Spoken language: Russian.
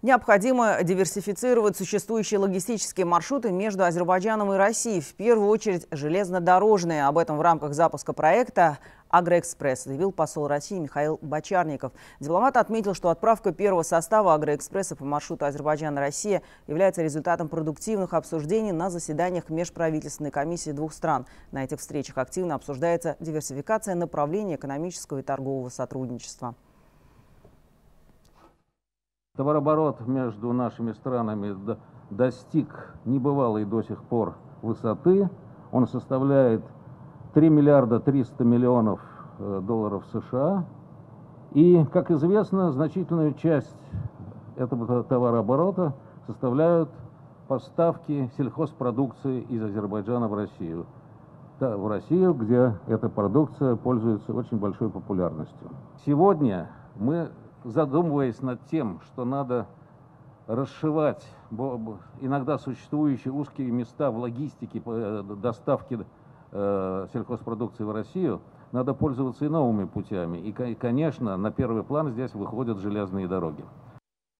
Необходимо диверсифицировать существующие логистические маршруты между Азербайджаном и Россией, в первую очередь железнодорожные. Об этом в рамках запуска проекта «Агроэкспресс» заявил посол России Михаил Бочарников. Дипломат отметил, что отправка первого состава «Агроэкспресса» по маршруту Азербайджан-Россия является результатом продуктивных обсуждений на заседаниях межправительственной комиссии двух стран. На этих встречах активно обсуждается диверсификация направлений экономического и торгового сотрудничества. Товарооборот между нашими странами достиг небывалой до сих пор высоты. Он составляет 3 миллиарда 300 миллионов долларов США. И, как известно, значительную часть этого товарооборота составляют поставки сельхозпродукции из Азербайджана в Россию. В Россию, где эта продукция пользуется очень большой популярностью. Сегодня мы, задумываясь над тем, что надо расшивать иногда существующие узкие места в логистике доставки сельхозпродукции в Россию, надо пользоваться и новыми путями. И, конечно, на первый план здесь выходят железные дороги.